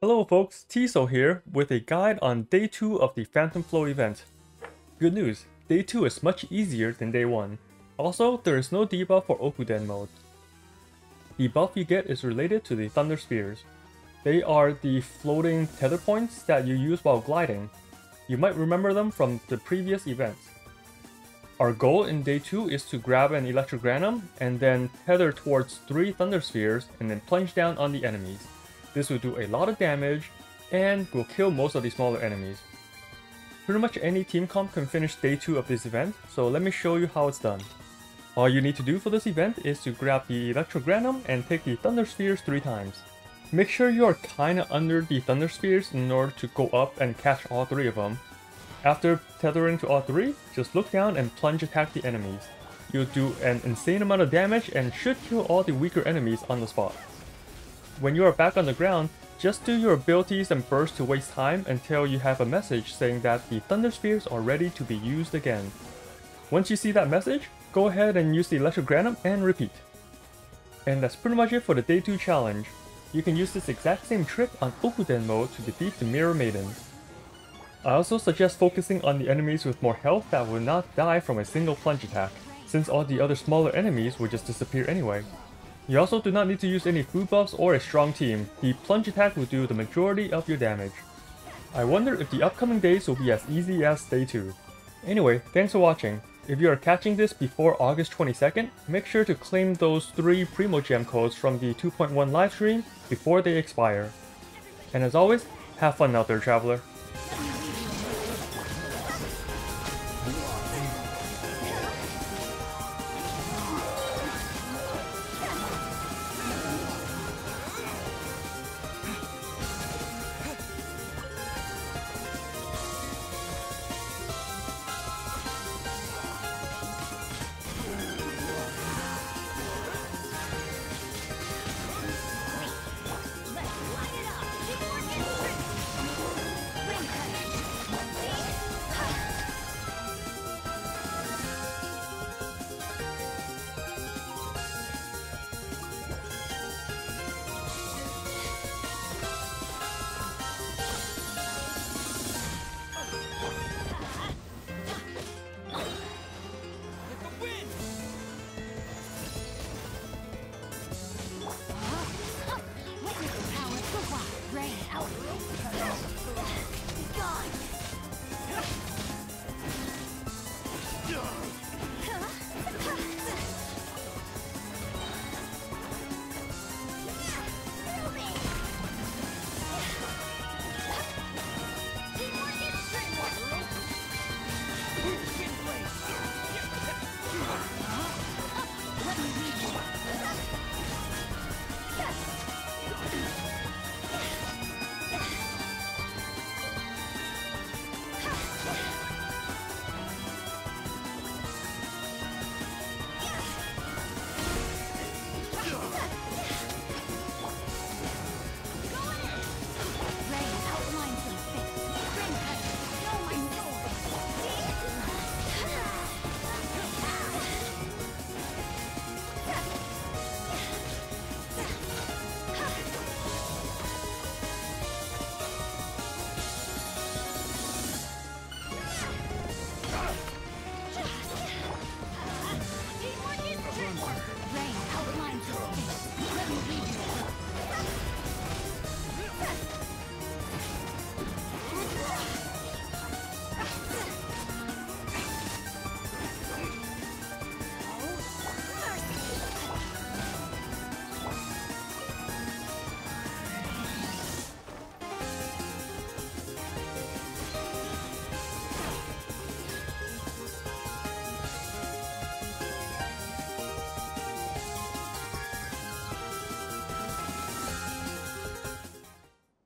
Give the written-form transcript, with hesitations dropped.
Hello folks, TSoul here with a guide on Day 2 of the Phantom Flow event. Good news, Day 2 is much easier than Day 1. Also, there is no debuff for Okuden mode. The buff you get is related to the Thunder Spheres. They are the floating tether points that you use while gliding. You might remember them from the previous events. Our goal in Day 2 is to grab an Electrogranum and then tether towards 3 Thunder Spheres and then plunge down on the enemies. This will do a lot of damage and will kill most of the smaller enemies. Pretty much any team comp can finish Day 2 of this event, so let me show you how it's done. All you need to do for this event is to grab the Electrogranum and take the Thunder Spheres 3 times. Make sure you are kinda under the Thunder Spheres in order to go up and catch all 3 of them. After tethering to all 3, just look down and plunge attack the enemies. You'll do an insane amount of damage and should kill all the weaker enemies on the spot. When you are back on the ground, just do your abilities and bursts to waste time until you have a message saying that the Thunder Spheres are ready to be used again. Once you see that message, go ahead and use the Electrogranum and repeat. And that's pretty much it for the Day 2 challenge. You can use this exact same trick on Okuden mode to defeat the Mirror Maidens. I also suggest focusing on the enemies with more health that will not die from a single plunge attack, since all the other smaller enemies will just disappear anyway. You also do not need to use any food buffs or a strong team. The plunge attack will do the majority of your damage. I wonder if the upcoming days will be as easy as Day 2. Anyway, thanks for watching. If you are catching this before August 22nd, make sure to claim those 3 Primo Gem codes from the 2.1 livestream before they expire. And as always, have fun out there, Traveler. Gone!